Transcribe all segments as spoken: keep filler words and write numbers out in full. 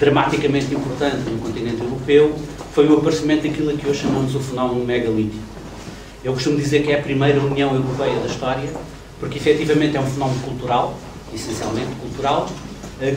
dramaticamente importante no continente europeu foi o aparecimento daquilo que hoje chamamos o fenómeno megalítico. Eu costumo dizer que é a primeira União Europeia da história, porque efetivamente é um fenómeno cultural, essencialmente cultural,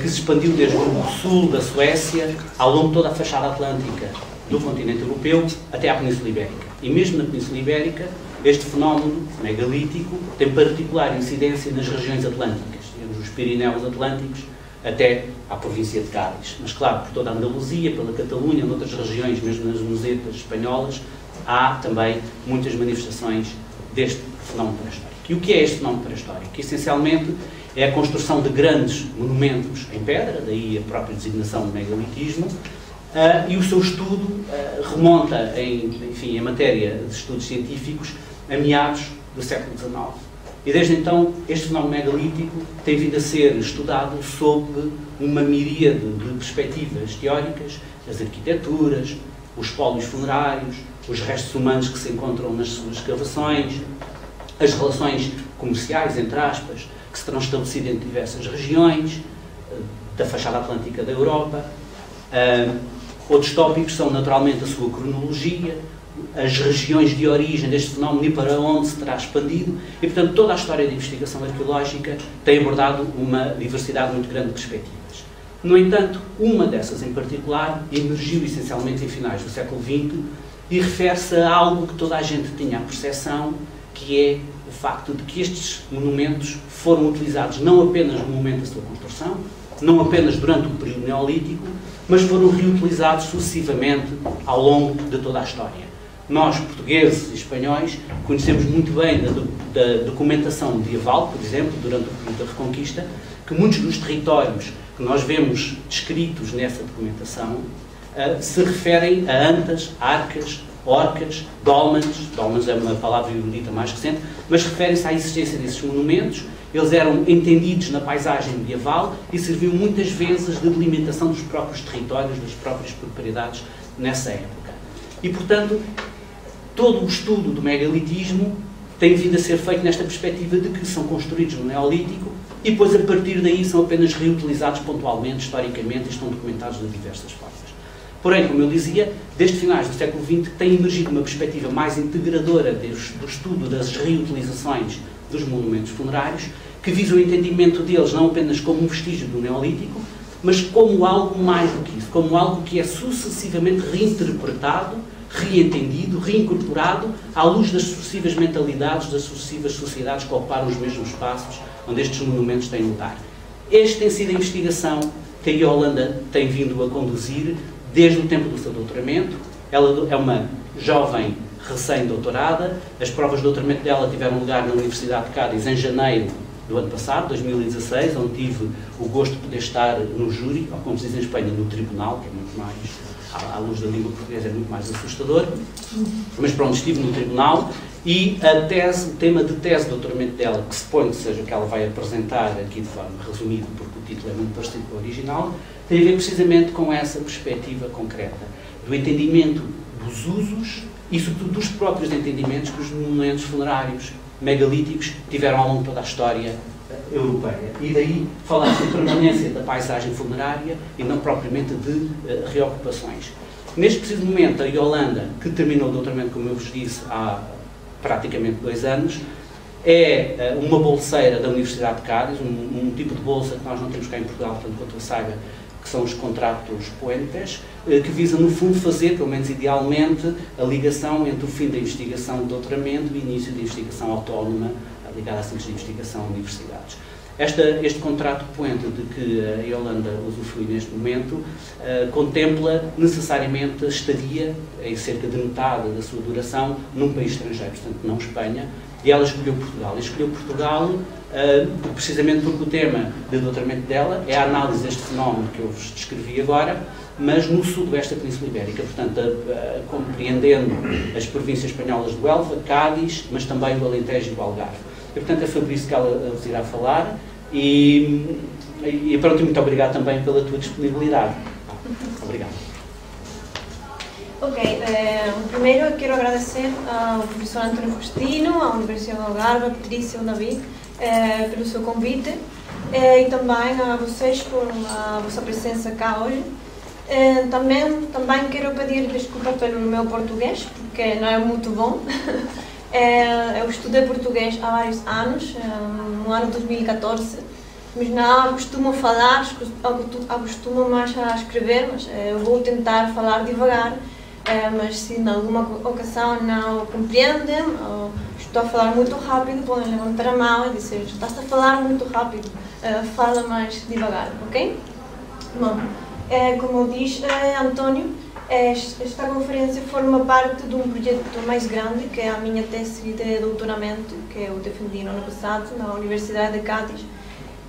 que se expandiu desde o sul da Suécia, ao longo de toda a fachada atlântica do continente europeu, até à Península Ibérica. E mesmo na Península Ibérica, este fenómeno megalítico tem particular incidência nas regiões atlânticas, digamos, os Pirineus Atlânticos, até à província de Cádiz. Mas, claro, por toda a Andaluzia, pela Catalunha, noutras regiões, mesmo nas Musetas espanholas, há também muitas manifestações deste fenómeno pré-histórico. E o que é este fenómeno pré-histórico? Que, essencialmente, é a construção de grandes monumentos em pedra, daí a própria designação de megalitismo, uh, e o seu estudo uh, remonta, em, enfim, em matéria de estudos científicos, a meados do século dezenove. E desde então, este fenómeno megalítico tem vindo a ser estudado sob uma miríade de perspectivas teóricas, as arquiteturas, os pólios funerários, os restos humanos que se encontram nas suas escavações, as relações comerciais, entre aspas, que se terão estabelecido entre diversas regiões da fachada atlântica da Europa. Outros tópicos são, naturalmente, a sua cronologia, as regiões de origem deste fenómeno e para onde se terá expandido, e, portanto, toda a história da investigação arqueológica tem abordado uma diversidade muito grande de perspectivas. No entanto, uma dessas em particular emergiu essencialmente em finais do século vinte e refere-se a algo que toda a gente tinha a percepção, que é o facto de que estes monumentos foram utilizados não apenas no momento da sua construção, não apenas durante o período neolítico, mas foram reutilizados sucessivamente ao longo de toda a história. Nós, portugueses e espanhóis, conhecemos muito bem da, da documentação medieval, por exemplo, durante o período da Reconquista, que muitos dos territórios que nós vemos descritos nessa documentação uh, se referem a antas, arcas, orcas, dolmens, dolmens é uma palavra erudita mais recente, mas referem-se à existência desses monumentos. Eles eram entendidos na paisagem medieval e serviam muitas vezes de delimitação dos próprios territórios, das próprias propriedades nessa época. E, portanto, todo o estudo do megalitismo tem vindo a ser feito nesta perspectiva de que são construídos no Neolítico e depois, a partir daí, são apenas reutilizados pontualmente, historicamente, e estão documentados de diversas formas. Porém, como eu dizia, desde finais do século vinte tem emergido uma perspectiva mais integradora do estudo das reutilizações dos monumentos funerários, que visa o entendimento deles não apenas como um vestígio do Neolítico, mas como algo mais do que isso, como algo que é sucessivamente reinterpretado, reentendido, reincorporado à luz das sucessivas mentalidades, das sucessivas sociedades que ocuparam os mesmos espaços onde estes monumentos têm lugar. Esta tem sido a investigação que a Yolanda tem vindo a conduzir desde o tempo do seu doutoramento. Ela é uma jovem recém-doutorada. As provas de doutoramento dela tiveram lugar na Universidade de Cádiz em janeiro do ano passado, dois mil e dezasseis, onde tive o gosto de poder estar no júri, ou como se diz em Espanha, no tribunal, que é muito mais... à luz da língua portuguesa é muito mais assustador, mas pronto, estive no tribunal e a tese, o tema de tese de doutoramento dela, que suponho que seja o que ela vai apresentar aqui de forma resumida, porque o título é muito parecido com o original, tem a ver precisamente com essa perspectiva concreta do entendimento dos usos e, sobretudo, dos próprios entendimentos que os monumentos funerários megalíticos tiveram ao longo de toda a história europeia. E daí falar de permanência da paisagem funerária e não propriamente de uh, reocupações. Neste preciso momento, a Yolanda, que terminou o doutoramento, como eu vos disse, há praticamente dois anos, é uh, uma bolseira da Universidade de Cádiz, um, um tipo de bolsa que nós não temos cá em Portugal, tanto quanto eu saiba, que são os contratos puentes, uh, que visa, no fundo, fazer, pelo menos idealmente, a ligação entre o fim da investigação do doutoramento e o início da investigação autónoma ligada à ciência de investigação a universidades. Esta, este contrato poente de que a Yolanda usufrui neste momento uh, contempla necessariamente a estadia, em cerca de metade da sua duração, num país estrangeiro, portanto não Espanha, e ela escolheu Portugal. Escolheu Portugal uh, precisamente porque o tema de doutoramento dela é a análise deste fenómeno que eu vos descrevi agora, mas no sudoeste da Península Ibérica, portanto, a, a, compreendendo as províncias espanholas do Elva, Cádiz, mas também o Alentejo e o Algarve. E, portanto, é sobre isso que ela vos irá falar e, e pronto, muito obrigado também pela tua disponibilidade. Obrigado. Ok, eh, primeiro quero agradecer ao professor Antônio Costino, à Universidade de Algarve, a Patrícia e o David eh, pelo seu convite eh, e também a vocês por a vossa presença cá hoje. Uh, também, também quero pedir desculpa pelo meu português, porque não é muito bom. uh, eu estudei português há vários anos, uh, no ano dois mil e catorze, mas não costumo falar, costumo mais a escrever, mas uh, eu vou tentar falar devagar, uh, mas se em alguma ocasião não compreendem, uh, estou a falar muito rápido, podem levantar a mão e dizer, estás a falar muito rápido, uh, fala mais devagar, ok? Bom. Como diz António, esta conferência forma parte de um projeto mais grande, que é a minha tese de doutoramento, que eu defendi no ano passado na Universidade de Cádiz,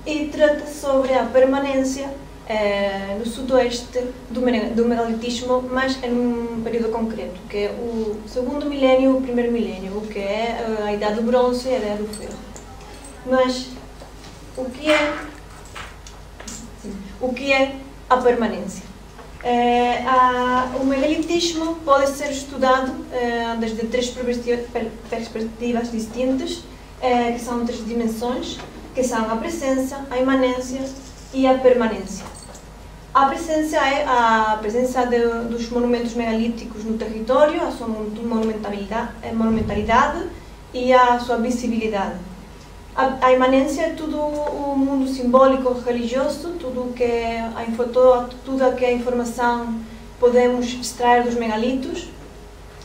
e trata sobre a permanência eh, no sudoeste do megalitismo, mas em um período concreto, que é o segundo milénio e o primeiro milénio, o que é a Idade do Bronze e a Idade do Ferro. Mas o que é, o que é a permanência? É, a, o megalitismo pode ser estudado é, desde três perspectivas distintas, é, que são três dimensões, que são a presença, a imanência e a permanência. A presença é a presença de, dos monumentos megalíticos no território, a sua monumentalidade, monumentalidade e a sua visibilidade. A, a imanência é tudo o mundo simbólico, religioso, tudo que a, toda, toda que a informação podemos extrair dos megalitos.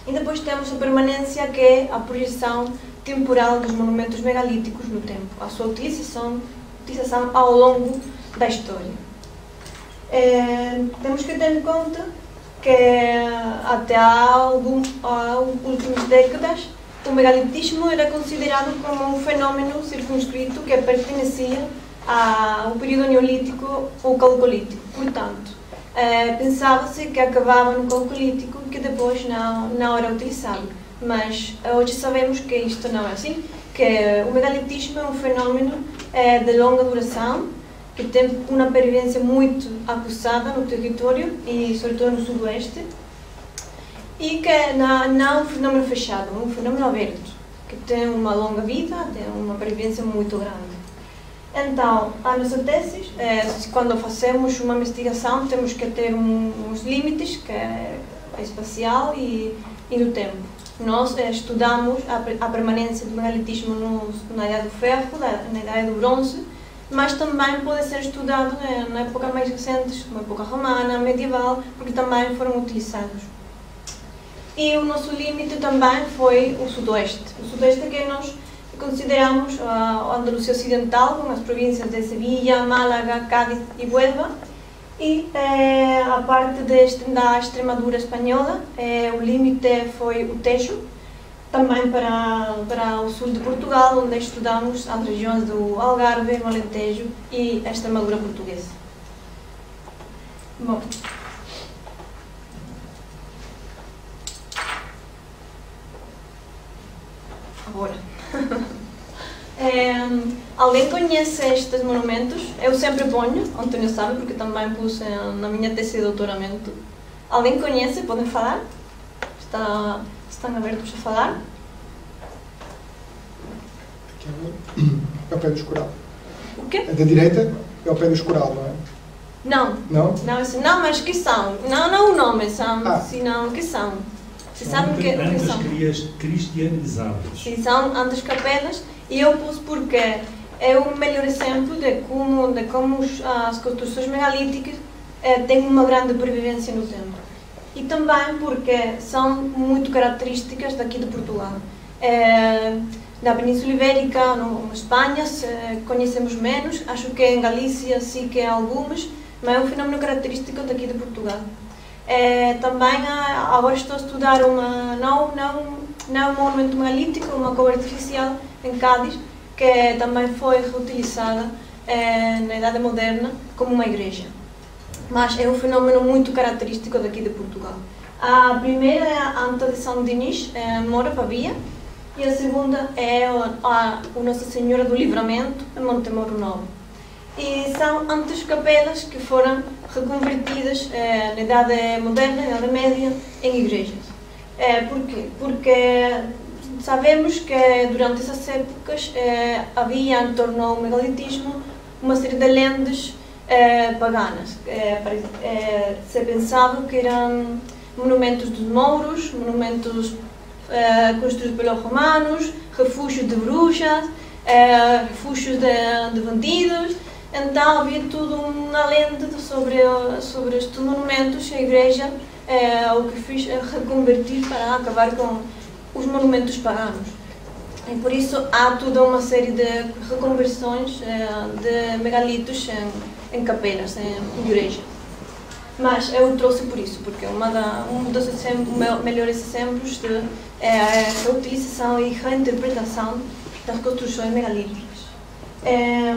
E depois temos a permanência, que é a projeção temporal dos monumentos megalíticos no tempo, a sua utilização, utilização ao longo da história. É, temos que ter em conta que até há algumas últimas décadas o megalitismo era considerado como um fenômeno circunscrito que pertencia ao período neolítico ou calcolítico. Portanto, eh, pensava-se que acabava no calcolítico, que depois não, não era utilizado. Mas hoje sabemos que isto não é assim, que o megalitismo é um fenômeno eh, de longa duração, que tem uma pervivência muito acusada no território e sobretudo no sudoeste, e que não, não é um fenômeno fechado, é um fenômeno aberto, que tem uma longa vida, tem uma pervivência muito grande. Então, a nossa tese, é, quando fazemos uma investigação, temos que ter um, uns limites, que é espacial e, e no tempo. Nós é, estudamos a, a permanência do megalitismo no, na Idade do Ferro, na Idade do Bronze, mas também pode ser estudado é, na época mais recente, na época romana, medieval, porque também foram utilizados. E o nosso limite também foi o sudoeste. O sudoeste que nós consideramos a Andaluzia Ocidental, com as províncias de Sevilha, Málaga, Cádiz e Huelva. E eh, a parte de, da Extremadura espanhola, eh, o limite foi o Tejo, também para, para o sul de Portugal, onde estudamos as regiões do Algarve, Alentejo e a Extremadura portuguesa. Bom. É, alguém conhece estes monumentos? Eu sempre ponho, António sabe, porque também pus na minha tese de doutoramento. Alguém conhece? Podem falar? Está, estão abertos a falar? Aqui é o pé do escural. O quê? A da direita é o pé do escural, não é? Não. Não? Não, assim, não, mas que são? Não, não o nome, são, ah. senão que são? Se sabem o que, que são? Antas cristianizadas. Sim, são antas capelas, e eu pus porque é o melhor exemplo de como, de como as construções megalíticas eh, têm uma grande pervivência no tempo. E também porque são muito características daqui de Portugal. Eh, na Península Ibérica, na Espanha, eh, conhecemos menos, acho que em Galícia sim que há algumas, mas é um fenômeno característico daqui de Portugal. É, também agora estou a estudar uma, não, não, não um monumento megalítico, uma cova artificial em Cádiz, que também foi reutilizada é, na Idade Moderna como uma igreja. Mas é um fenômeno muito característico daqui de Portugal. A primeira é a Anta de São Diniz, é, Moura, Pavia, e a segunda é a, a, a Nossa Senhora do Livramento, em Montemor-o-Novo. E são antas capelas que foram reconvertidas eh, na Idade Moderna, na Idade Média, em igrejas. Eh, porquê? Porque sabemos que durante essas épocas eh, havia em torno ao megalitismo uma série de lendas eh, paganas. Eh, eh, se pensava que eram monumentos dos mouros, monumentos eh, construídos pelos romanos, refúgios de bruxas, eh, refúgios de, de bandidos. Então havia tudo uma lenda sobre, sobre estes monumentos e a Igreja eh, o que fez é reconvertir para acabar com os monumentos paganos. E por isso há toda uma série de reconversões eh, de megalitos em, em capelas, em igrejas. Mas eu trouxe por isso, porque uma da, um dos exemplos, melhores exemplos de eh, reutilização e reinterpretação das construções megalíticas. Eh,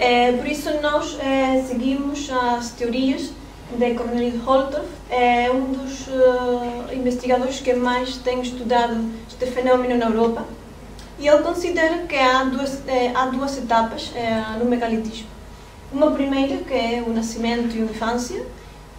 É, por isso nós é, seguimos as teorias de Cornelius Holtorf, é um dos uh, investigadores que mais tem estudado este fenómeno na Europa, e ele considera que há duas, é, há duas etapas é, no megalitismo. Uma primeira, que é o nascimento e a infância,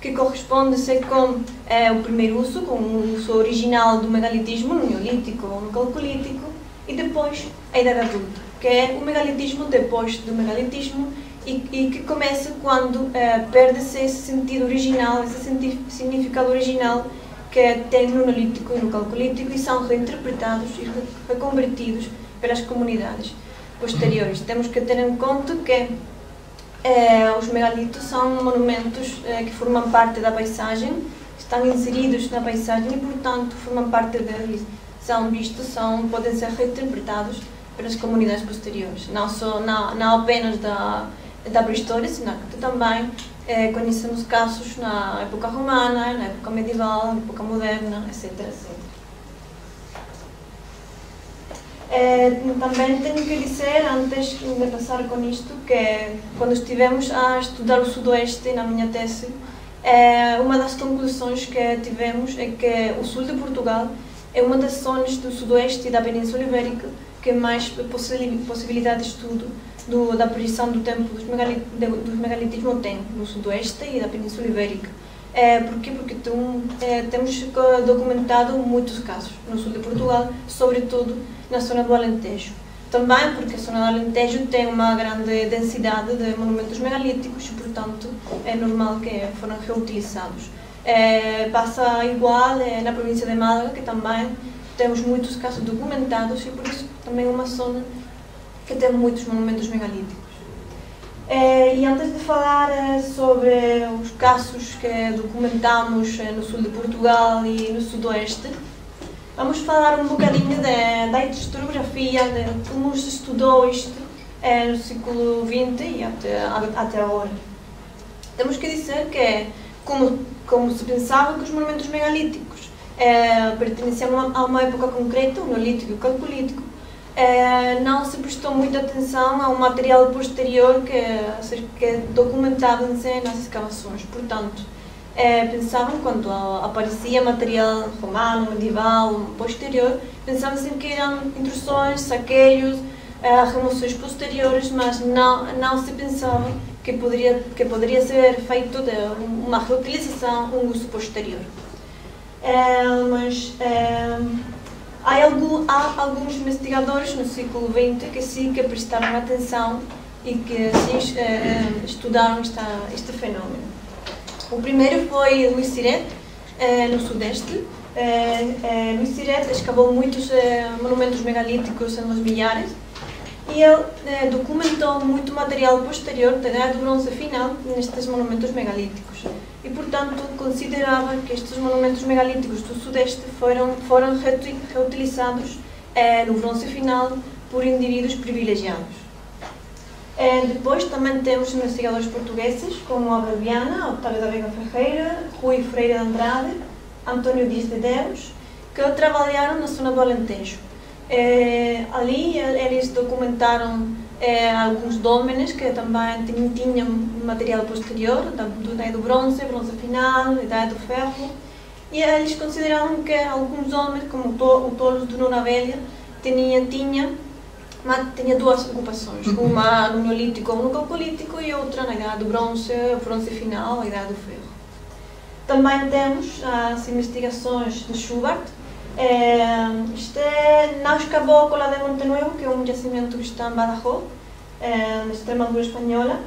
que corresponde-se com é, o primeiro uso, com o uso original do megalitismo no Neolítico ou no Calcolítico, e depois a idade adulta, que é o megalitismo depois do megalitismo e, e que começa quando eh, perde-se esse sentido original, esse significado original que tem no Neolítico e no Calcolítico, e são reinterpretados e reconvertidos pelas comunidades posteriores. Temos que ter em conta que eh, os megalitos são monumentos eh, que formam parte da paisagem, estão inseridos na paisagem e, portanto, formam parte deles, são vistos, são, podem ser reinterpretados pelas comunidades posteriores, não, só, não, não apenas da, da pré-história, senão que também eh, conhecemos casos na época romana, na época medieval, na época moderna, etcétera etcétera. Eh, também tenho que dizer, antes de passar com isto, que quando estivemos a estudar o Sudoeste na minha tese, eh, uma das conclusões que tivemos é que o sul de Portugal é uma das zonas do Sudoeste e da Península Ibérica que mais possibilidade de estudo do, da previsão do tempo dos, megalit, dos megalitismo tem no Sudoeste e da Península Ibérica. É, porquê? Porque tem, é, temos documentado muitos casos no sul de Portugal, sobretudo na zona do Alentejo. Também porque a zona do Alentejo tem uma grande densidade de monumentos megalíticos e, portanto, é normal que foram reutilizados. É, passa igual é, na província de Málaga, que também temos muitos casos documentados e por isso também é uma zona que tem muitos monumentos megalíticos. É, e antes de falar é, sobre os casos que documentamos é, no sul de Portugal e no sudoeste, vamos falar um bocadinho de, da historiografia, de como se estudou isto é, no século vinte e até, até agora. Temos que dizer que, como, como se pensava que os monumentos megalíticos É, pertenciam a uma época concreta, o Neolítico e o Calcolítico, é, não se prestou muita atenção ao material posterior que, que documentavam-se nas escavações. Portanto, é, pensavam, quando aparecia material romano, medieval, posterior, pensavam-se que eram intrusões, saqueios, é, remoções posteriores, mas não, não se pensava que poderia, que poderia ser feito de uma reutilização, um uso posterior. É, mas é, há, algum, há alguns investigadores no século vinte que sim que prestaram atenção e que sim é, estudaram esta, este fenómeno. O primeiro foi Louis Siret, é, no Sudeste. É, é, Louis Siret escavou muitos é, monumentos megalíticos nos milhares e ele é, documentou muito material posterior da bronze final nestes monumentos megalíticos. E, portanto, considerava que estes monumentos megalíticos do Sudeste foram, foram reutilizados eh, no bronze final por indivíduos privilegiados. Eh, depois também temos investigadores portugueses, como a Braviana, Otávio da Vega Ferreira, Rui Freire da Andrade, António Dias de Deus, que trabalharam na zona do Alentejo. Eh, ali eles documentaram É, alguns dólmenes que também tinham material posterior, da idade do bronze, bronze final, idade do ferro, e eles consideravam que alguns dólmenes, como o tolo de Nona Velha, tinha, tinha, tinha duas ocupações, uma no Neolítico ou no Calcolítico e outra na idade do bronze, bronze final, idade do ferro. Também temos as investigações de Schubert, Este nasce a Bócula de Montenuevo, que é um jacimento que está em Badajoz, na Extremadura espanhola,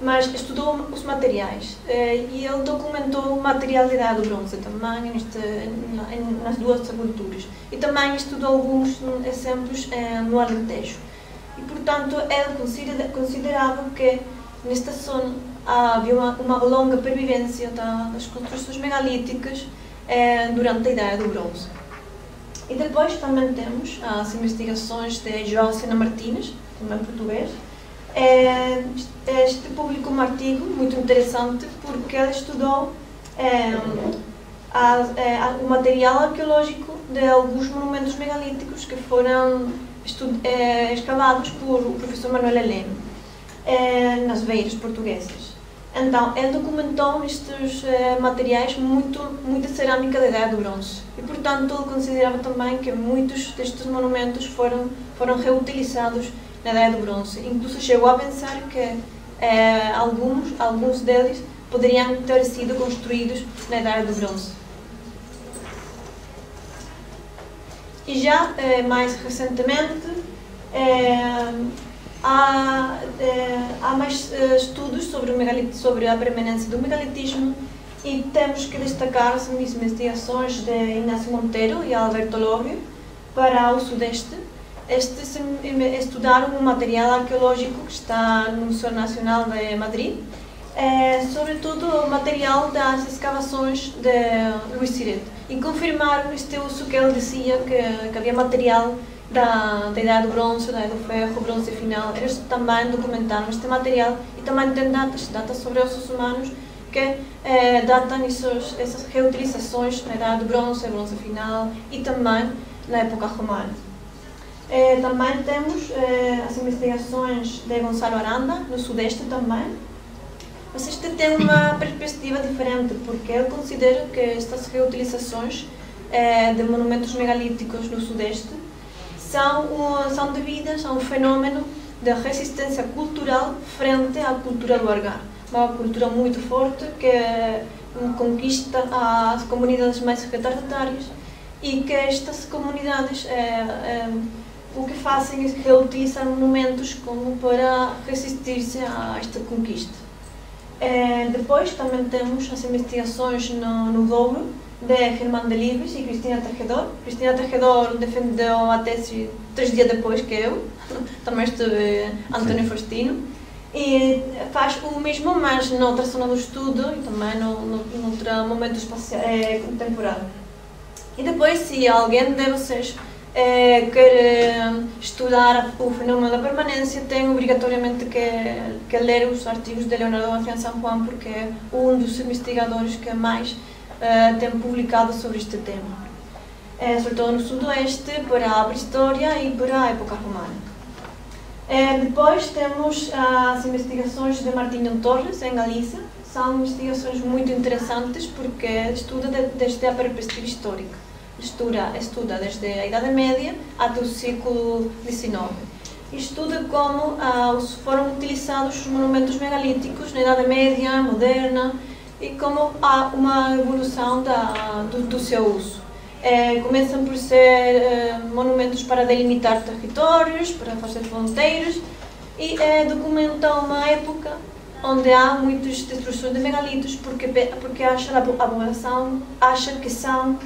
mas estudou os materiais e ele documentou o material da Idade do Bronze também neste, nas duas sepulturas. E também estudou alguns exemplos no Alentejo. E, portanto, ele considerava que nesta zona havia uma, uma longa pervivência das construções megalíticas durante a Idade do Bronze. E depois também temos as investigações de João Sena Martínez, também português. Este publicou um artigo muito interessante porque ele estudou o material arqueológico de alguns monumentos megalíticos que foram escavados por o professor Manuel Helene nas Beiras portuguesas. Então, ele documentou estes eh, materiais muito, muita cerâmica da Idade do Bronze. E, portanto, ele considerava também que muitos destes monumentos foram, foram reutilizados na Idade do Bronze. Incluso chegou a pensar que eh, alguns, alguns deles poderiam ter sido construídos na Idade do Bronze. E já eh, mais recentemente, eh, Há, eh, há mais eh, estudos sobre, o sobre a permanência do megalitismo e temos que destacar as investigações de Inácio Monteiro e Alberto Lório para o Sudeste. Estes estudaram um material arqueológico que está no Museu Nacional de Madrid, eh, sobretudo o material das escavações de Louis Siret, e confirmaram este uso que ele dizia que, que havia material Da, da Idade do Bronze, da Idade do Ferro, Bronze Final. Eles também documentaram este material e também têm datas, datas sobre ossos humanos que eh, datam esses, essas reutilizações na Idade do Bronze, Bronze Final e também na época romana. Eh, também temos eh, as investigações de Gonzalo Aranda, no Sudeste também, mas este tem uma perspectiva diferente porque eu considero que estas reutilizações eh, de monumentos megalíticos no Sudeste São, são devidas a um fenómeno de resistência cultural frente à cultura do Argar. Uma cultura muito forte que conquista as comunidades mais retardatárias e que estas comunidades é, é, o que fazem é reutilizar monumentos como para resistir-se a esta conquista. É, depois também temos as investigações no, no Douro, de Fernando Livres e Cristina Tejedor. Cristina Tejedor defendeu a tese três dias depois que eu, também estive Antônio Costino, e faz o mesmo, mas noutra zona do estudo e também noutro momento espacial, é, temporal. E depois, se alguém de vocês é, quer estudar o fenómeno da permanência, tem obrigatoriamente que, que ler os artigos de Leonardo São Juan, porque é um dos investigadores que mais Uh, tem publicado sobre este tema, uh, sobretudo no Sudoeste, para a pré-história e para a época romana. Uh, depois temos as investigações de Martín Torres, em Galícia. São investigações muito interessantes porque estuda de, desde a perspectiva histórica. Estuda, estuda desde a Idade Média até o século dezenove. Estuda como uh, foram utilizados os monumentos megalíticos na Idade Média, moderna, e como há uma evolução da, do, do seu uso. É, começam por ser é, monumentos para delimitar territórios, para fazer fronteiras, e é, documentam uma época onde há muitas destruções de megalitos, porque, porque acha, a população acha que são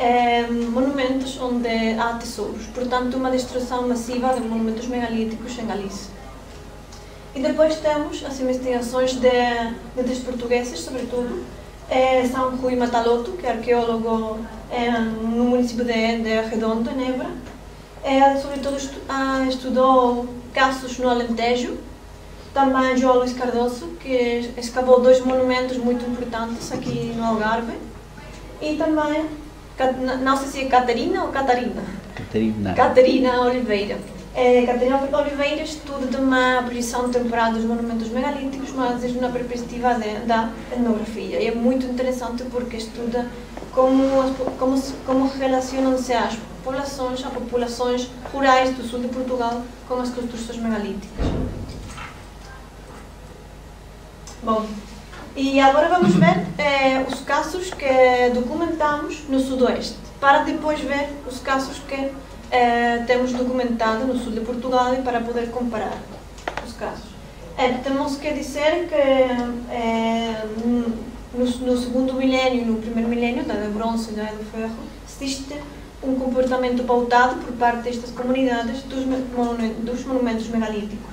é, monumentos onde há tesouros. Portanto, uma destruição massiva de monumentos megalíticos em Galícia. E depois temos as investigações de, de três portugueses, sobretudo. É, são Rui Mataloto, que é arqueólogo é, no município de, de Redondo, em Évora. É, sobretudo estu, ah, estudou casos no Alentejo. Também João Luís Cardoso, que escavou dois monumentos muito importantes aqui no Algarve. E também, não sei se é Catarina ou Catarina. Catarina. Catarina Oliveira. É, Catarina Oliveira estuda também a posição temporal dos monumentos megalíticos, mas desde uma perspectiva de, da etnografia. E é muito interessante porque estuda como, como, como relacionam-se as populações, as populações rurais do sul de Portugal com as construções megalíticas. Bom, e agora vamos ver é, os casos que documentamos no Sudoeste. para depois ver os casos que eh, temos documentado no sul de Portugal e para poder comparar os casos. Eh, temos que dizer que eh, no, no segundo milénio e no primeiro milénio, da bronze e da do ferro, existe um comportamento pautado por parte destas comunidades dos, dos monumentos megalíticos.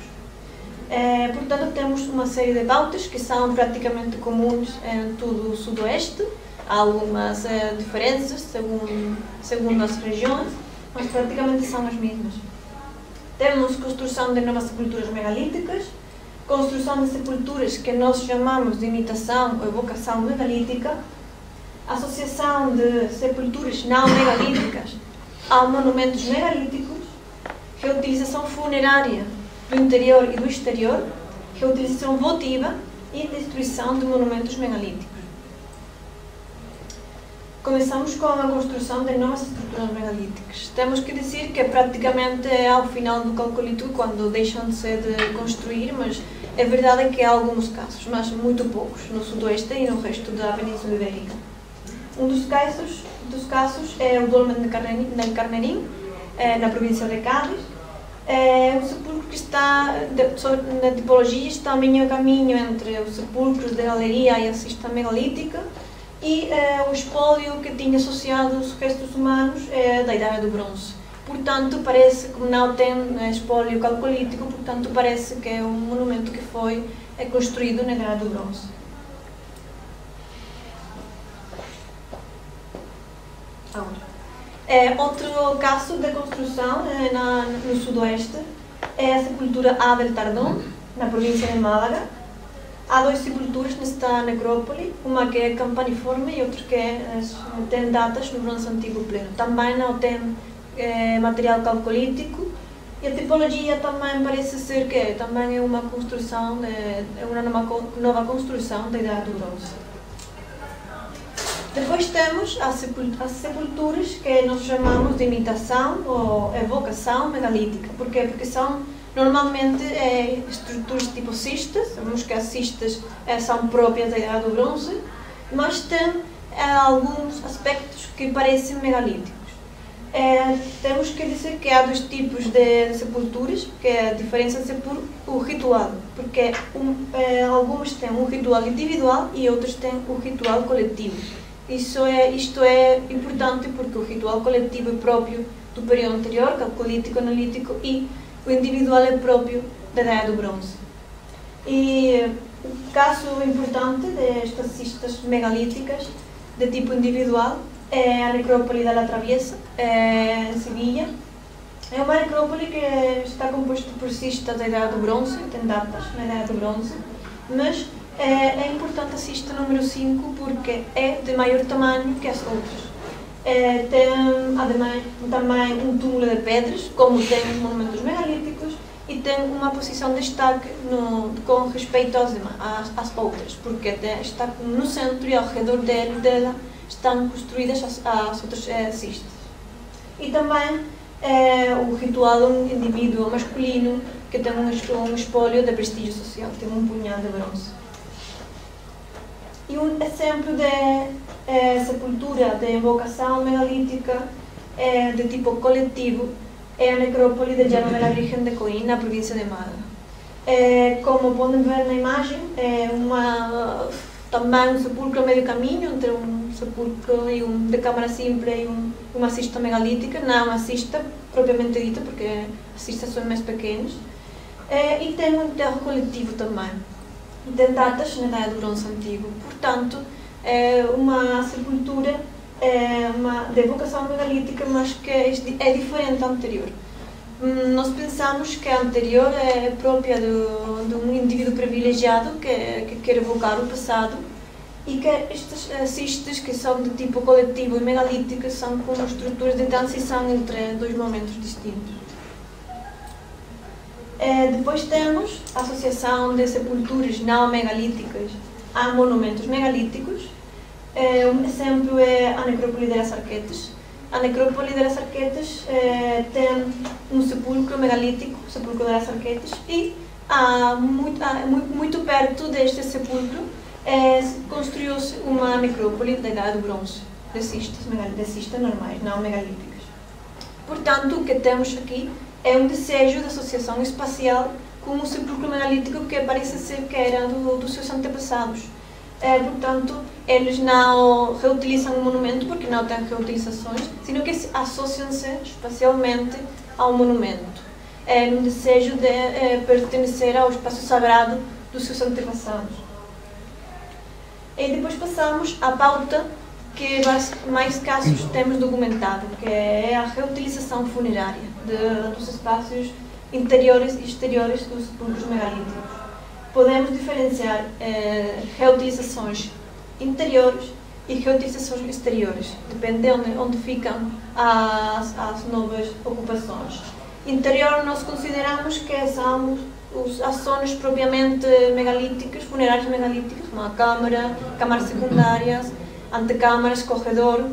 Eh, portanto, temos uma série de pautas que são praticamente comuns em todo o sudoeste. Há algumas eh, diferenças segundo, segundo as regiões, mas praticamente são as mesmas. Temos construção de novas sepulturas megalíticas, construção de sepulturas que nós chamamos de imitação ou evocação megalítica, associação de sepulturas não megalíticas a monumentos megalíticos, reutilização funerária do interior e do exterior, reutilização votiva e destruição de monumentos megalíticos. Começamos com a construção de novas estruturas megalíticas. Temos que dizer que praticamente ao final do calcolito, quando deixam-se de construir, mas é verdade que há alguns casos, mas muito poucos, no sudoeste e no resto da Península Ibérica. Um dos casos, dos casos é o Dolmen de Carnerim, de Carnerim eh, na província de Cádiz. É um sepulcro que está, de, sobre, na tipologia, está meio a caminho entre os sepulcros de galeria e a cista megalítica, e eh, o espólio que tinha associado os restos humanos eh, da Idade do Bronze. Portanto, parece que não tem eh, espólio calcolítico, portanto parece que é um monumento que foi eh, construído na Idade do Bronze. Agora. Eh, outro caso de construção eh, na, no sudoeste é a sepultura A del Tardón, na província de Málaga. Há duas sepulturas nesta necrópole, uma que é campaniforme e outra que é, tem datas no Bronze Antigo pleno. Também não tem é, material calcolítico e a tipologia também parece ser que também é uma construção, de, é uma nova construção da Idade do Bronze. Depois temos as sepulturas que nós chamamos de imitação ou evocação megalítica. Por quê? Porque são normalmente é estruturas tipo cistas, sabemos que as cistas é, são próprias da Idade do Bronze, mas tem é, alguns aspectos que parecem megalíticos. É, temos que dizer que há dois tipos de sepulturas, que a diferença é por o ritual, porque um, é, algumas têm um ritual individual e outras têm um ritual coletivo. Isso é, isto é importante porque o ritual coletivo é próprio do período anterior, calcolítico, analítico, e o individual é próprio da Idade do Bronze. E o um caso importante destas cistas megalíticas de tipo individual é a necrópole da La Traviesa, é, em Sevilha. É uma necrópole que está composta por cistas da Idade do Bronze, tem datas na Idade do Bronze, mas é, é importante a cista número cinco porque é de maior tamanho que as outras. É, tem ademais, também um túmulo de pedras, como tem os monumentos megalíticos, e tem uma posição de destaque no, com respeito às, às, às outras, porque tem, está no centro e ao redor dele, dela estão construídas as, as outras é, cistas. E também é, o ritual de um indivíduo masculino que tem um, um espólio de prestígio social, tem um punhado de bronze. E um exemplo de É, sepultura de evocação megalítica é, de tipo coletivo é a necrópole de Llano de la Virgen de Coín, na província de Málaga. É, como podem ver na imagem, é uma, também um sepulcro a meio caminho entre um sepulcro e um, de câmara simples e um, uma cista megalítica, não uma cista propriamente dita, porque as cistas são mais pequenas, é, e tem um enterro coletivo também. Tem datas na Idade do Bronze Antigo, portanto, é uma sepultura é uma, de evocação megalítica, mas que é diferente da anterior. Nós pensamos que a anterior é própria do, de um indivíduo privilegiado que, que quer evocar o passado e que estas cistas, que são de tipo coletivo e megalíticas, são como estruturas de transição entre dois momentos distintos. É, depois temos a associação de sepulturas não megalíticas a monumentos megalíticos. Um exemplo é a necrópole das Arquetas. A necrópole das Arquetas eh, tem um sepulcro megalítico, o sepulcro das Arquetas, e há muito, há, muito, muito perto deste sepulcro eh, construiu-se uma necrópole da Idade do Bronze. de cistos, de cistos normais, não megalíticas. Portanto, o que temos aqui é um desejo da associação espacial com o sepulcro megalítico que parece ser que era do, dos seus antepassados. É, portanto, eles não reutilizam o monumento porque não têm reutilizações, sino que associam-se espacialmente ao monumento. É um desejo de é, pertencer ao espaço sagrado dos seus antepassados. E depois passamos à pauta que mais casos temos documentado, que é a reutilização funerária de, dos espaços interiores e exteriores dos sepulcros megalíticos. Podemos diferenciar eh, reutilizações interiores e reutilizações exteriores, dependendo de onde ficam as, as novas ocupações. Interior nós consideramos que são os, as zonas propriamente megalíticas, funerárias megalíticas, como a câmara, câmaras secundárias, antecâmaras, corredor.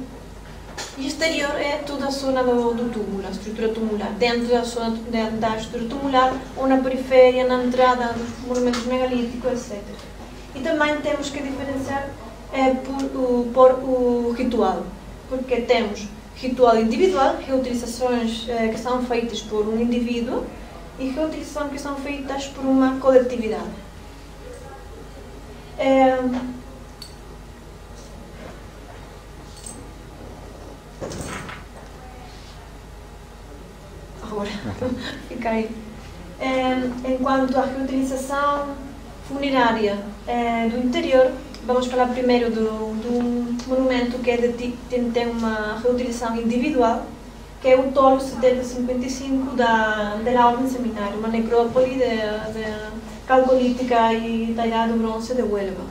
E exterior é toda a zona do, do túmulo, a estrutura tumular, dentro da zona de, da estrutura tumular, ou na periferia, na entrada dos monumentos megalíticos, etcétera. E também temos que diferenciar é, por, o, por o ritual, porque temos ritual individual, reutilizações é, que são feitas por um indivíduo, e reutilizações que são feitas por uma coletividade. É, Agora, fica aí. É, enquanto a reutilização funerária é, do interior, vamos falar primeiro de um monumento que é de, tem, tem uma reutilização individual, que é o tolo setenta cinquenta e cinco da, da Ordem Seminário, uma necrópole calcolítica e da Idade do Bronze de Huelva.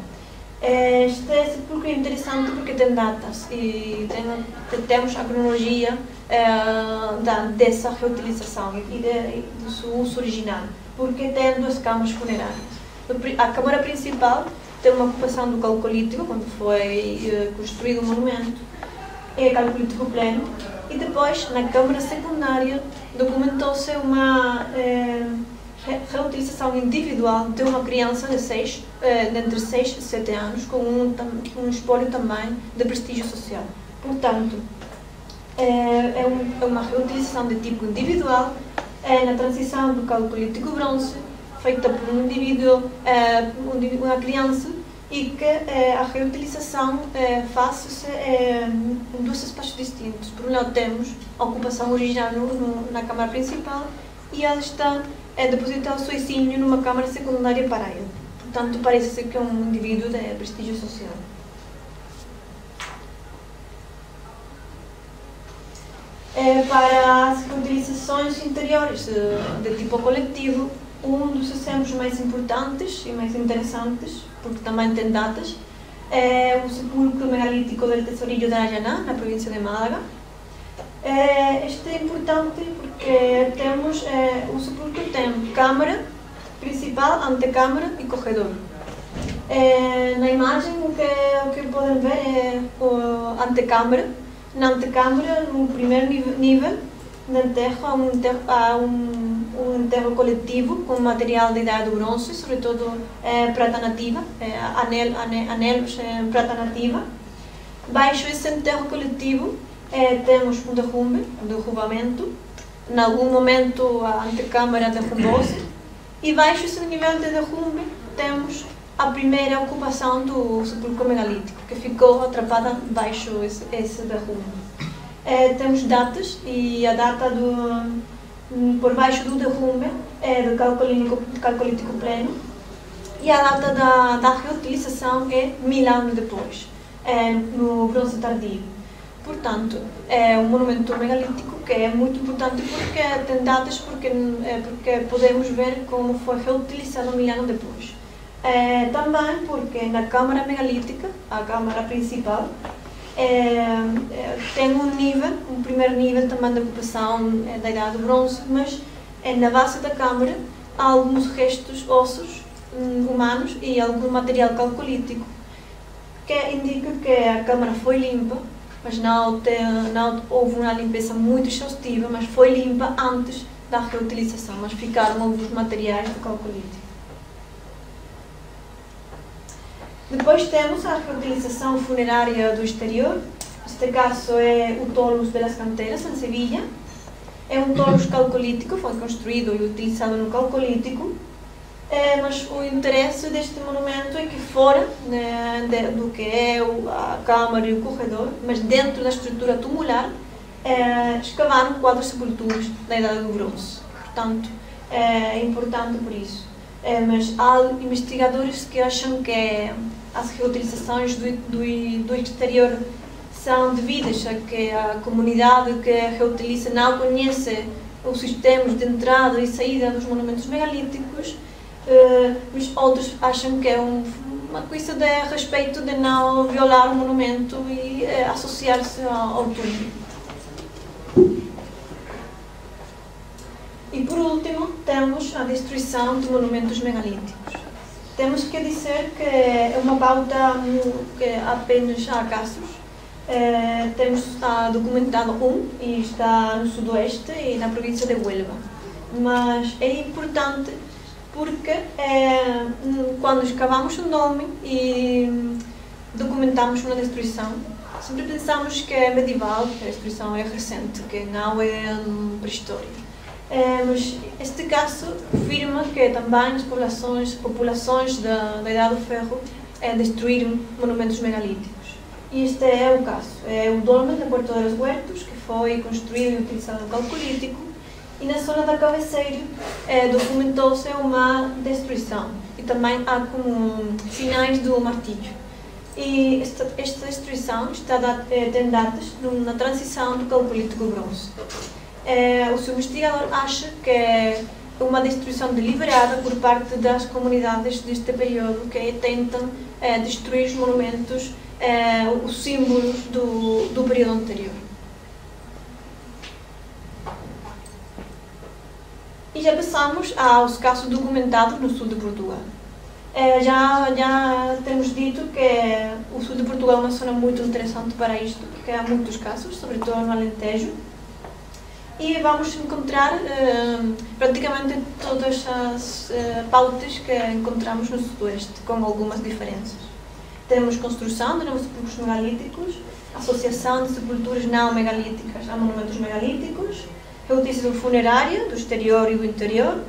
Este é porque é interessante porque tem datas e tem, temos a cronologia é, da, dessa reutilização e de, do seu uso original, porque tem duas câmaras funerárias. A câmara principal tem uma ocupação do calcolítico, quando foi é, construído o monumento, é calcolítico pleno, e depois, na câmara secundária, documentou-se uma é, reutilização individual de uma criança de, seis, de entre seis e sete anos, com um, um espólio também de prestígio social. Portanto, é, é uma reutilização de tipo individual, é, na transição do calcolítico bronze, feita por um indivíduo, é, uma criança, e que é, a reutilização é, faz-se é, em dois espaços distintos. Por um lado temos a ocupação original no, no, na câmara principal, e ela está é depositar o suicinho numa câmara secundária para ele. Portanto, parece-se que é um indivíduo de prestígio social. É, para as reutilizações interiores de, de tipo coletivo, um dos exemplos mais importantes e mais interessantes, porque também tem datas, é o sepulcro megalítico do Tesourillo de Arayaná, na província de Málaga. É, este é importante porque temos é, o sepulcro tem câmara principal, antecâmara e corredor. É, na imagem o que, o que podem ver é a antecâmara. Na antecâmara, no primeiro nível de enterro, há um enterro, há um, um enterro coletivo com material de idade do bronze, sobretudo é, prata nativa, é, anel, anel, anelos é, prata nativa. Baixo esse enterro coletivo, É, temos um derrumbe, um derrubamento, em algum momento a antecâmara derrubou-se, e baixo esse nível de derrumbe temos a primeira ocupação do sepulcro megalítico, que ficou atrapada baixo esse, esse derrumbe. É, temos datas, e a data do, por baixo do derrumbe é do calcolítico pleno, e a data da, da reutilização é mil anos depois, é, no bronze tardio. Portanto, é um monumento megalítico que é muito importante porque tem datas, porque, porque podemos ver como foi reutilizado mil anos depois. É, também porque na câmara megalítica, a câmara principal, é, é, tem um nível, um primeiro nível também de ocupação é, da Idade do Bronze, mas é, na base da câmara há alguns restos ósseos hum, humanos e algum material calcolítico, que indica que a câmara foi limpa, mas não, tem, não houve uma limpeza muito exaustiva, mas foi limpa antes da reutilização, mas ficaram alguns materiais do calcolítico. Depois temos a reutilização funerária do exterior, Este caso é o Tolos de las Canteras, em Sevilha. É um tolos calcolítico, foi construído e utilizado no calcolítico. É, mas o interesse deste monumento é que fora, né, de, do que é o, a câmara e o corredor, mas dentro da estrutura tumular, é, escavaram quatro sepulturas da Idade do Bronze. Portanto, é importante por isso. É, mas há investigadores que acham que as reutilizações do, do, do exterior são devidas a que a comunidade que reutiliza não conhece os sistemas de entrada e saída dos monumentos megalíticos, Uh, mas outros acham que é um, uma coisa de respeito de não violar o monumento e uh, associar-se ao, ao túmulo. E por último, temos a destruição de monumentos megalíticos. Temos que dizer que é uma pauta que apenas há casos. Uh, temos está documentado um e está no sudoeste e na província de Huelva. Mas é importante porque é, quando escavamos um dolmen e documentamos uma destruição, sempre pensamos que é medieval, que a destruição é recente, que não é pré-histórica. É, mas este caso afirma que também as populações, populações da, da Idade do Ferro é, destruíram monumentos megalíticos. E este é o caso. É o dolmen da Puerta dos Huertos, que foi construído e utilizado no Calcolítico. E na zona da cabeceira eh, documentou-se uma destruição e também há como sinais do martírio. E esta, esta destruição está da, eh, tem datas na transição do calcolítico bronze. Eh, o seu investigador acha que é uma destruição deliberada por parte das comunidades deste período que tentam eh, destruir os monumentos, eh, os símbolos do, do período anterior. E já passamos aos casos documentados no sul de Portugal. É, já, já temos dito que o sul de Portugal é uma zona muito interessante para isto, porque há muitos casos, sobretudo no Alentejo. E vamos encontrar eh, praticamente todas as eh, pautas que encontramos no sudoeste, com algumas diferenças. Temos construção de novos sepulcros megalíticos, associação de sepulturas não megalíticas a monumentos megalíticos, reutilização funerária, do exterior e do interior,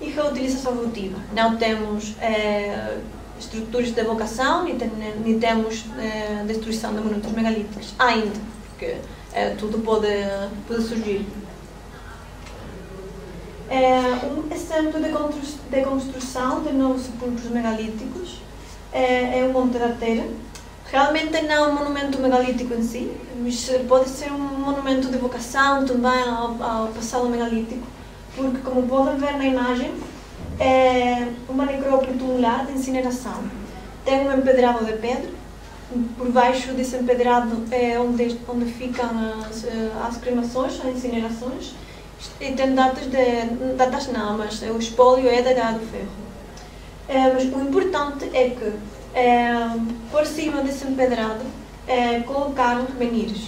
e reutilização votiva. Não temos eh, estruturas de evocação, nem, tem, nem temos eh, destruição de monumentos megalíticos, ainda, porque eh, tudo pode, pode surgir. Eh, um exemplo de, constru de construção de novos sepulcros megalíticos eh, é o Monte da Teira. Realmente não é um monumento megalítico em si, mas pode ser um monumento de vocação também ao, ao passado megalítico, porque, como podem ver na imagem, é uma necrópole tumular de incineração. Tem um empedrado de pedra, por baixo desse empedrado é onde, onde ficam as, as cremações, as incinerações, e tem datas de... datas não, mas o espólio é da Idade do Ferro. É, mas o importante é que, É, por cima desse empedrado, é, colocaram menires,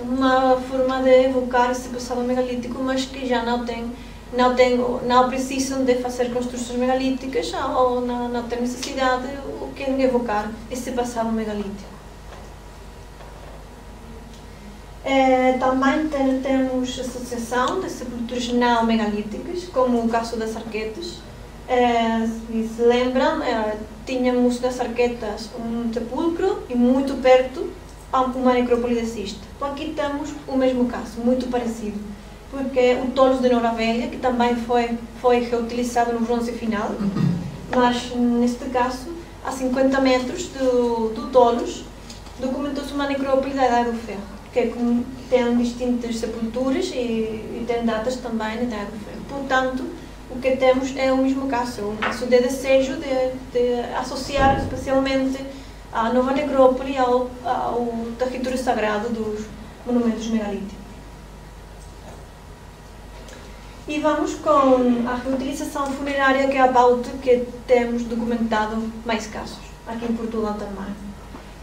uma forma de evocar esse passado megalítico, mas que já não tem, não tem, não precisam de fazer construções megalíticas ou não, não tem necessidade ou querem evocar esse passado megalítico. É, também tem, temos associação de sepulturas não megalíticas, como o caso das Arquetas. É, se se lembram, é, tínhamos nas Arquetas um sepulcro e muito perto uma necrópole de cisto. Aqui temos o mesmo caso, muito parecido, porque o Tolos de Nora Velha, que também foi, foi reutilizado no bronze final, mas neste caso, a cinquenta metros do, do Tolos, documentou-se uma necrópole da Idade do Ferro, que tem distintas sepulturas e, e tem datas também da Idade do Ferro. Portanto, o que temos é o mesmo caso, um caso de desejo de, de associar especialmente a nova necrópole ao, ao território sagrado dos monumentos megalíticos. E vamos com a reutilização funerária, que é a pauta que temos documentado mais casos, aqui em Portugal também.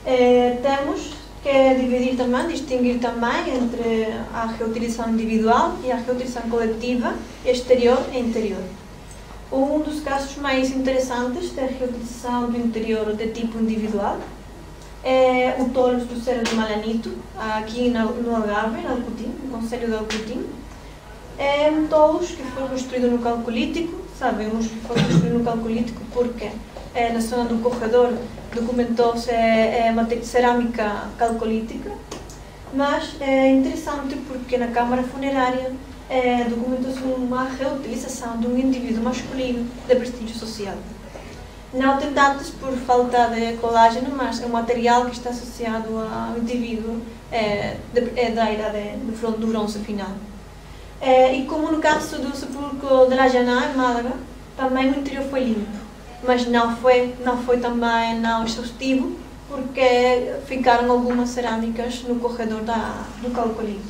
É, temos que dividir também, distinguir também entre a reutilização individual e a reutilização coletiva, exterior e interior. Um dos casos mais interessantes da reutilização do interior de tipo individual é o Torres do Cerro do Malanito, aqui no Algarve, no Alcutim, no Conselho de Alcutim. É um Torres que foi construído no Calcolítico, sabemos que foi construído no Calcolítico porque é, na zona do corredor documentou-se é, é, cerâmica calcolítica, mas é interessante porque na Câmara Funerária é, documentou-se uma reutilização de um indivíduo masculino de prestígio social. Não tem datas por falta de colágeno, mas é um material que está associado ao indivíduo é, de, é, da idade do, do bronze final. É, e como no caso do sepulcro de La Janá, em Málaga, também o interior foi limpo, mas não foi, não foi também não exaustivo, porque ficaram algumas cerâmicas no corredor da, do Calcolítico.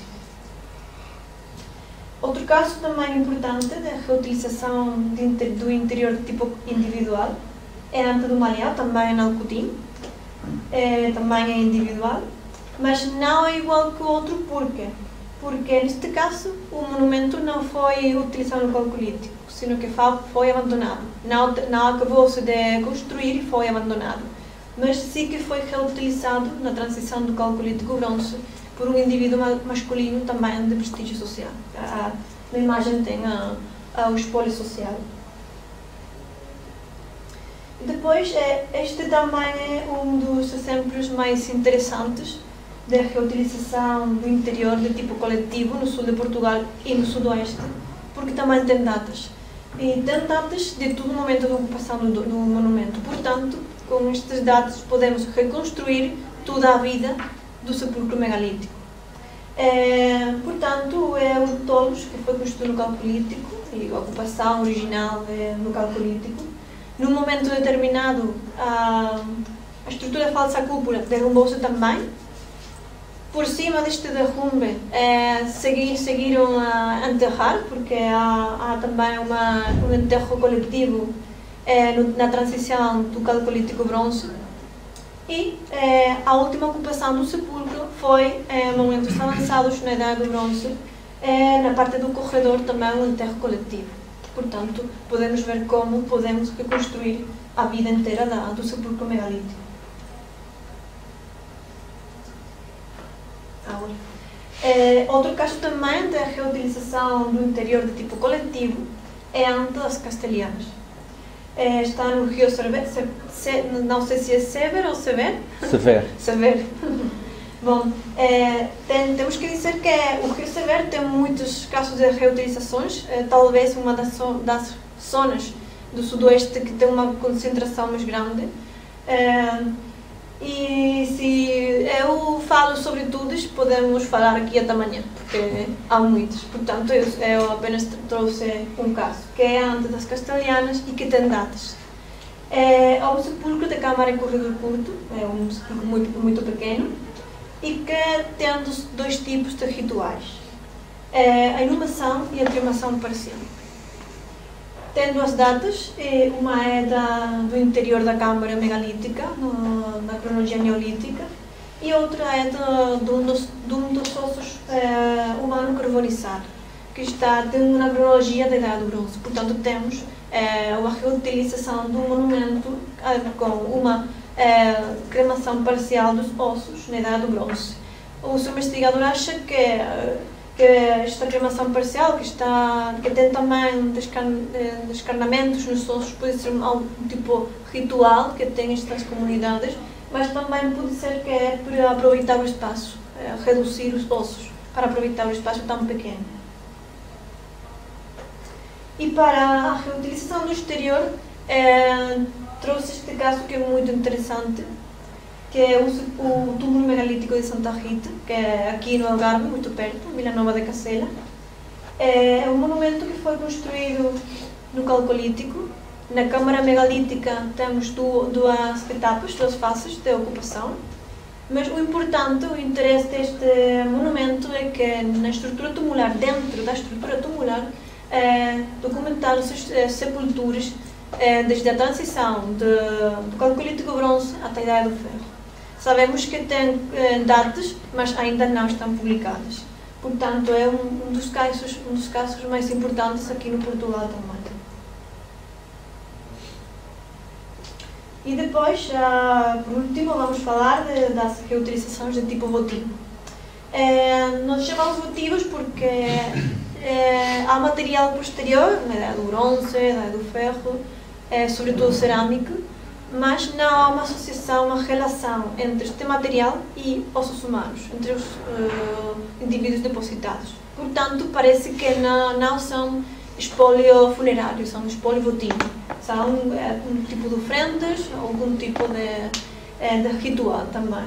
Outro caso também importante da reutilização de, do interior de tipo individual é a Anta do Maleal, também em Alcutim, é, também é individual, mas não é igual que o outro, porque, porque neste caso o monumento não foi utilizado no Calcolítico, sino que foi abandonado, não, não acabou-se de construir e foi abandonado, mas sim que foi reutilizado na transição do Calcolítico bronze por um indivíduo masculino também de prestígio social. A, a imagem tem a, a, o espólio social. Depois, este também é um dos exemplos mais interessantes da reutilização do interior de tipo coletivo no sul de Portugal e no sudoeste, porque também tem datas. E tem datas de todo o momento de ocupação do, do monumento. Portanto, com estas datas podemos reconstruir toda a vida do sepulcro megalítico. É, portanto, é o Tolos que foi construído no Calcolítico e a ocupação original é no Calcolítico. Num momento determinado, a, a estrutura falsa cúpula derrumbou-se também. Por cima deste derrumbe, é, seguir, seguiram a enterrar, porque há, há também uma, um enterro coletivo é, no, na transição do Calcolítico bronze. E é, a última ocupação do sepulcro foi é, momentos avançados na Idade do Bronze, é, na parte do corredor também um enterro coletivo. Portanto, podemos ver como podemos reconstruir a vida inteira da, do sepulcro megalítico. Agora, é, outro caso também da reutilização do interior de tipo coletivo é a Anta das Castelhanas. É, está no Rio Sever, se, se, não sei se é Sever ou Sever. Sever. Sever. Bom, é, tem, temos que dizer que o Rio Sever tem muitos casos de reutilizações, é, talvez uma das, das zonas do sudoeste que tem uma concentração mais grande. É, e se eu falo sobre todos, podemos falar aqui até amanhã, porque há muitos. Portanto, eu, eu apenas trouxe um caso, que é a Anta das Castelhanas e que tem datas. É, é um sepulcro de câmara e corredor curto, é um sepulcro muito, muito pequeno, e que tem dois tipos de rituais, é a inumação e a triumação parcial. Tem duas datas, uma é da, do interior da Câmara Megalítica, no, na cronologia neolítica, e outra é de, de, um, dos, de um dos ossos é, humano carbonizado, que está tendo uma cronologia da Idade do Bronze. Portanto, temos é, uma reutilização do monumento é, com uma É, cremação parcial dos ossos na Idade do Bronze. O seu investigador acha que, que esta cremação parcial, que, está, que tem também descarn, descarnamentos nos ossos, pode ser um tipo ritual que tem estas comunidades, mas também pode ser que é para aproveitar o espaço, é, reduzir os ossos, para aproveitar o espaço tão pequeno. E para a reutilização do exterior, é, trouxe este caso que é muito interessante, que é o, o túmulo megalítico de Santa Rita, que é aqui no Algarve, muito perto, Vila Nova de Cacela. É um monumento que foi construído no Calcolítico. Na Câmara Megalítica temos duas etapas, duas fases de ocupação, mas o importante, o interesse deste monumento é que na estrutura tumular, dentro da estrutura tumular, é, documentaram-se é, sepulturas desde a transição de, do Calcolítico bronze até a Idade do Ferro. Sabemos que tem eh, datas, mas ainda não estão publicadas. Portanto, é um, um, dos casos, um dos casos mais importantes aqui no Portugal também. E depois, uh, por último, vamos falar de, das reutilizações de tipo votivo. Uh, nós chamamos votivos porque uh, há material posterior, né, do bronze, do ferro, uh, sobretudo cerâmica, mas não há uma associação, uma relação entre este material e ossos humanos, entre os uh, indivíduos depositados. Portanto, parece que não, não são espólio funerário, são espólio votivo. São é, um tipo de ofrendas, algum tipo de, é, de ritual também.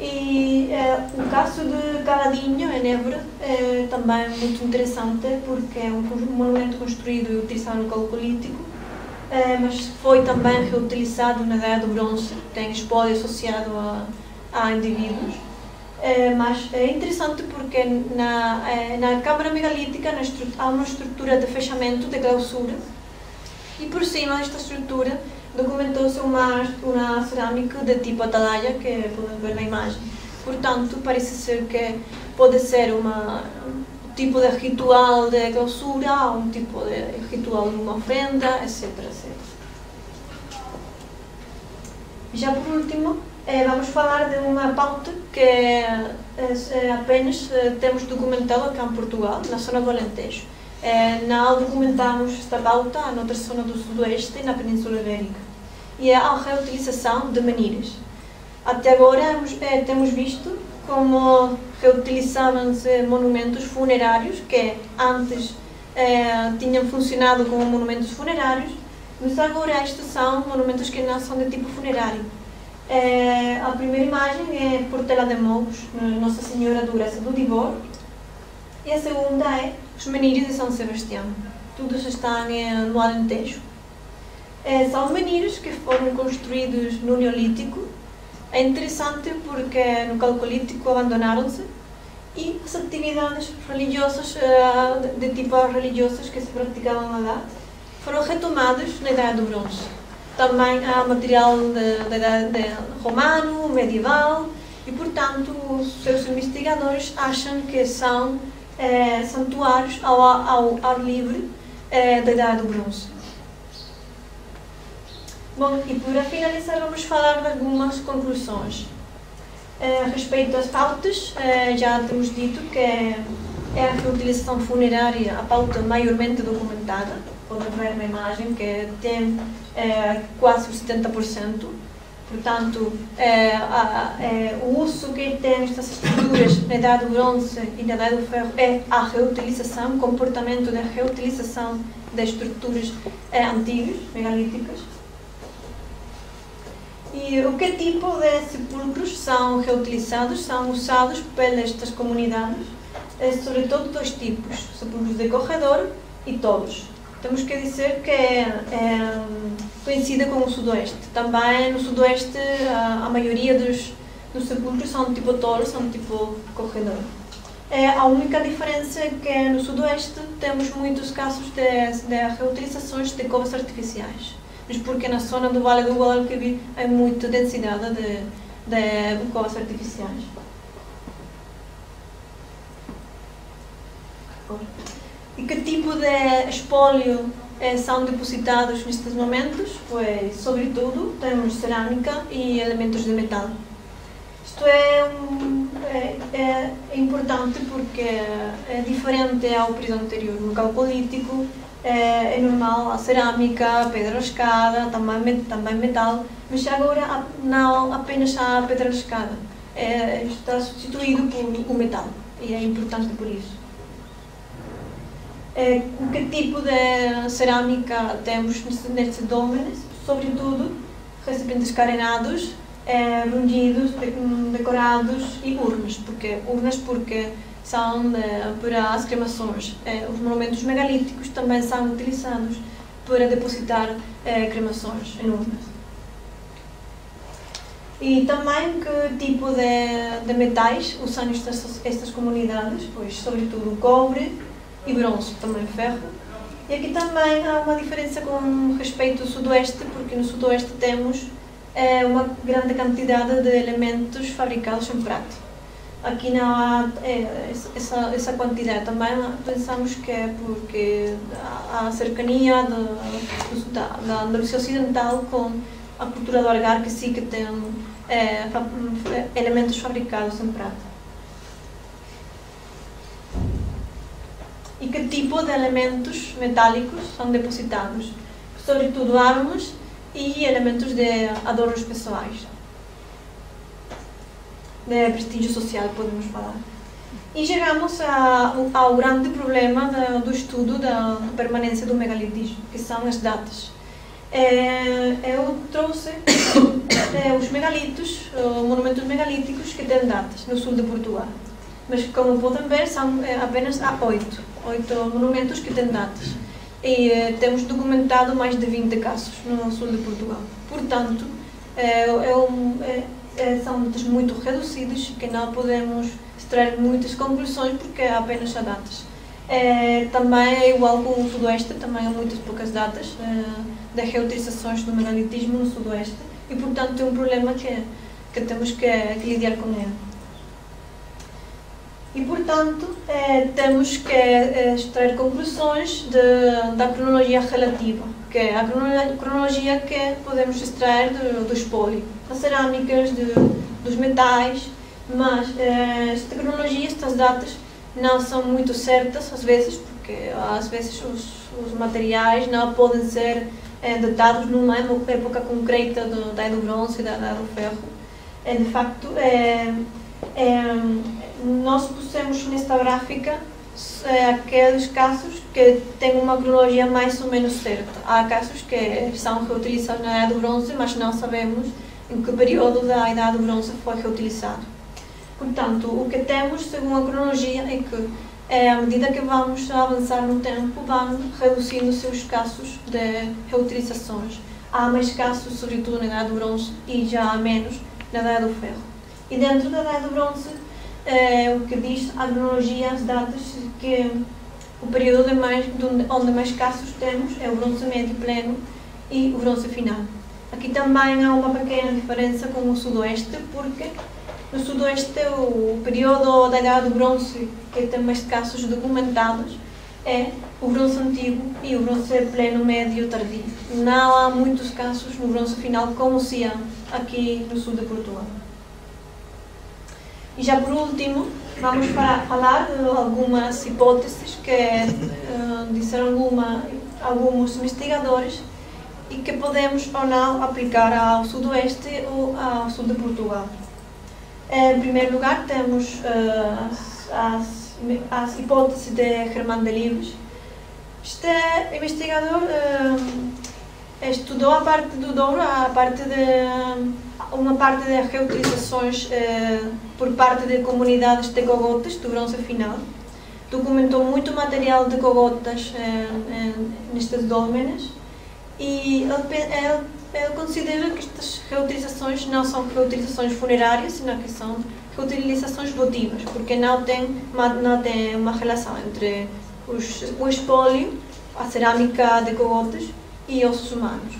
E é, o caso de Caladinho, em Évora, é também muito interessante, porque é um monumento construído e utilizado no Calcolítico, é, mas foi também reutilizado na Idade do Bronze, tem espólio associado a, a indivíduos. É, mas é interessante porque na, na câmara megalítica na há uma estrutura de fechamento, de clausura, e por cima desta estrutura documentou-se uma, uma cerâmica de tipo atalaia, que podem ver na imagem. Portanto, parece ser que pode ser uma, um tipo de ritual de clausura, um tipo de ritual de uma ofrenda, etcétera, etcétera. Já por último, vamos falar de uma pauta que apenas temos documentado aqui em Portugal, na zona do Alentejo. Não documentamos esta pauta na outra zona do Sudoeste e na Península Ibérica. E é a reutilização de manilhas. Até agora temos visto como reutilizavam-se monumentos funerários que antes tinham funcionado como monumentos funerários, mas agora estes são monumentos que não são de tipo funerário. É, a primeira imagem é Portela de Mouros, Nossa Senhora do Graça do Divor, e a segunda é os menires de São Sebastião. Todos estão é, no Alentejo. É, são menires que foram construídos no Neolítico. É interessante porque no Calcolítico abandonaram-se, e as atividades religiosas, de, de tipo religiosas que se praticavam lá, foram retomadas na Idade do Bronze. Também há material de, de, de romano, medieval, e, portanto, os seus investigadores acham que são eh, santuários ao, ao ar livre eh, da Idade do Bronze. Bom, e para finalizar, vamos falar de algumas conclusões. Eh, respeito às pautas, eh, já temos dito que é a reutilização funerária a pauta maiormente documentada. Podem ver na imagem que tem é, quase setenta por cento. Portanto, é, a, é, o uso que tem estas estruturas na Idade do Bronze e na Idade do Ferro é a reutilização, o comportamento da reutilização das estruturas é, antigas, megalíticas. E o que tipo de sepulcros são reutilizados, são usados pelas estas comunidades, é, sobretudo dois tipos, sepulcros de corredor e tombos. Temos que dizer que é, é coincide com o Sudoeste. Também no Sudoeste a, a maioria dos, dos sepulcros são tipo tolo, são tipo corredor. É, a única diferença é que no Sudoeste temos muitos casos de, de reutilizações de covas artificiais. Mas porque na zona do Vale do Guadalquivir há muita densidade de, de covas artificiais. E que tipo de espólio eh, são depositados nestes momentos? Pois, sobretudo, temos cerâmica e elementos de metal. Isto é, um, é, é, é importante porque é diferente ao período anterior. No Calcolítico é, é normal a cerâmica, a pedra lascada, também, também metal, mas agora não apenas a pedra lascada. É, está substituído por o metal e é importante por isso. Que tipo de cerâmica temos nestes dólmenes? Sobretudo, recipientes carenados, eh, brunhidos, decorados e urnas. Porque, urnas porque são de, para as cremações. Eh, os monumentos megalíticos também são utilizados para depositar eh, cremações em urnas. E também que tipo de, de metais usam estas, estas comunidades? Pois, sobretudo, cobre e bronze, também ferro. E aqui também há uma diferença com respeito ao Sudoeste, porque no Sudoeste temos é, uma grande quantidade de elementos fabricados em prata. Aqui não há é, essa, essa quantidade. Também pensamos que é porque a cercania da, da Andaluzia Ocidental com a cultura do Argar, que sim que tem é, elementos fabricados em prata. E que tipo de elementos metálicos são depositados? Sobretudo armas e elementos de adornos pessoais. De prestígio social, podemos falar. E chegamos a, ao grande problema da, do estudo da permanência do megalitismo, que são as datas. É, eu trouxe é, os megalitos, monumentos megalíticos que têm datas no sul de Portugal. Mas, como podem ver, são é, apenas há oito, oito monumentos que têm datas. E é, temos documentado mais de vinte casos no sul de Portugal. Portanto, é, é, é, são datas muito reduzidas, que não podemos extrair muitas conclusões, porque é apenas há datas. É, também é igual com o sudoeste, também há muitas poucas datas é, de reutilizações do megalitismo no sudoeste. E, portanto, é um problema que, que temos que, que lidiar com ele. E, portanto, eh, temos que eh, extrair conclusões de, da cronologia relativa, que é a cronologia que podemos extrair do, do espólio, das cerâmicas, de, dos metais, mas eh, esta cronologia, estas datas, não são muito certas, às vezes, porque às vezes os, os materiais não podem ser eh, datados numa época concreta do, da Idade do Bronze e da Idade do Ferro. Eh, de facto, eh, eh, nós pusemos nesta gráfica é, aqueles casos que têm uma cronologia mais ou menos certa. Há casos que são reutilizados na Idade do Bronze, mas não sabemos em que período da Idade do Bronze foi reutilizado. Portanto, o que temos, segundo a cronologia, é que, é, à medida que vamos avançar no tempo, vão reduzindo-se os casos de reutilizações. Há mais casos, sobretudo na Idade do Bronze, e já há menos na Idade do Ferro. E dentro da Idade do Bronze, é o que diz a cronologia, as datas, que o período mais, onde mais casos temos é o bronze médio pleno e o bronze final. Aqui também há uma pequena diferença com o sudoeste, porque no sudoeste o período da Idade do Bronze que tem mais casos documentados é o bronze antigo e o bronze pleno médio tardio. Não há muitos casos no bronze final como se há aqui no sul de Portugal. E já por último, vamos para falar de algumas hipóteses que uh, disseram alguma, alguns investigadores e que podemos ou não aplicar ao sudoeste ou ao sul de Portugal. Em primeiro lugar, temos uh, as, as, as hipóteses de Germán de Livres. Este investigador uh, estudou a parte do Douro, a parte de... uma parte das reutilizações eh, por parte de comunidades de Cogotas do bronze final. Documentou muito material de Cogotas eh, eh, nestas dólmenes e ele, ele considera que estas reutilizações não são reutilizações funerárias, senão que são reutilizações votivas, porque não tem uma, não tem uma relação entre os, o espólio, a cerâmica de Cogotas e ossos humanos.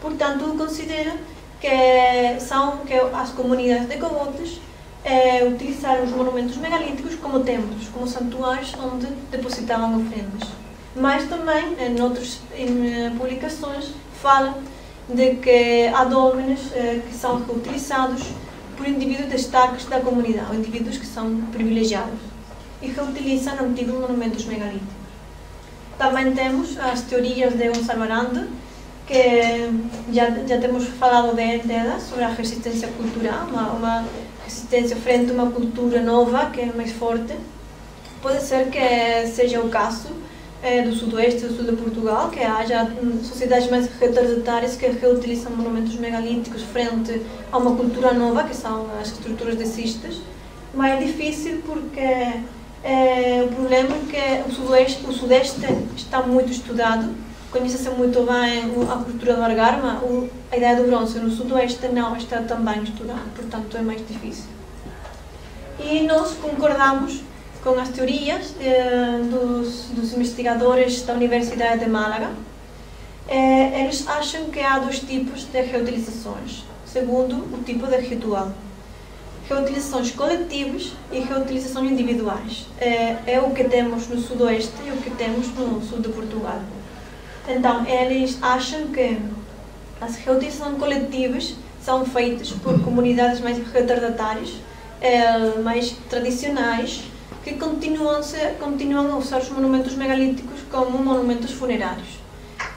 Portanto, ele considera que são que as comunidades de Cogotas eh, utilizaram os monumentos megalíticos como templos, como santuários onde depositavam ofrendas. Mas também, em outras em, publicações, fala de que há dólmenes eh, que são reutilizados por indivíduos destaques da comunidade, ou indivíduos que são privilegiados, e reutilizam antigos monumentos megalíticos. Também temos as teorias de Gonzalo Aranda, que já, já temos falado dela, sobre a resistência cultural, uma, uma resistência frente a uma cultura nova, que é mais forte. Pode ser que seja o caso eh, do sudoeste e do sul de Portugal, que haja um, sociedades mais retardatárias que reutilizam monumentos megalíticos frente a uma cultura nova, que são as estruturas de cistas. Mas é difícil porque eh, o problema é que o sudoeste, o sudeste está muito estudado. Conhece-se muito bem a cultura do Argar, mas a Idade do Bronze no sudoeste não está tão bem estudada, portanto é mais difícil. E nós concordamos com as teorias eh, dos, dos investigadores da Universidade de Málaga. Eh, eles acham que há dois tipos de reutilizações, segundo o tipo de ritual. Reutilizações coletivas e reutilizações individuais. Eh, é o que temos no sudoeste e o que temos no sul de Portugal. Então, eles acham que As reutilizações coletivas são feitas por comunidades mais retardatárias, mais tradicionais, que continuam a usar os monumentos megalíticos como monumentos funerários.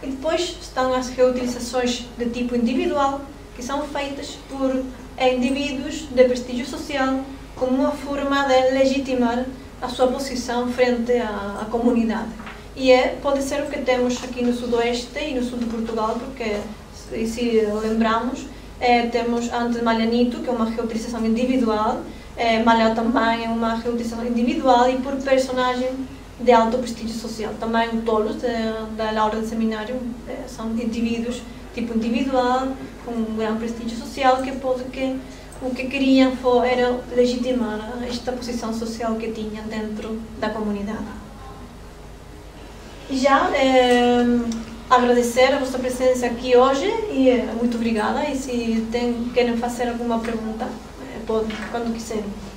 E depois estão as reutilizações de tipo individual, que são feitas por indivíduos de prestígio social, como uma forma de legitimar a sua posição frente à, à comunidade. E é, pode ser o que temos aqui no sudoeste e no sul de Portugal, porque, se, se lembramos, é, temos Anta de, que é uma reutilização individual, é, Malhão também é uma reutilização individual e por personagem de alto prestígio social. Também o Tolos, da Laura do Seminário, é, são indivíduos tipo individual, com um grande prestígio social, que pode que o que queriam foi, era legitimar esta posição social que tinham dentro da comunidade. Já é, agradecer a vossa presença aqui hoje e é, muito obrigada. E se tem, querem fazer alguma pergunta, é, podem, quando quiserem.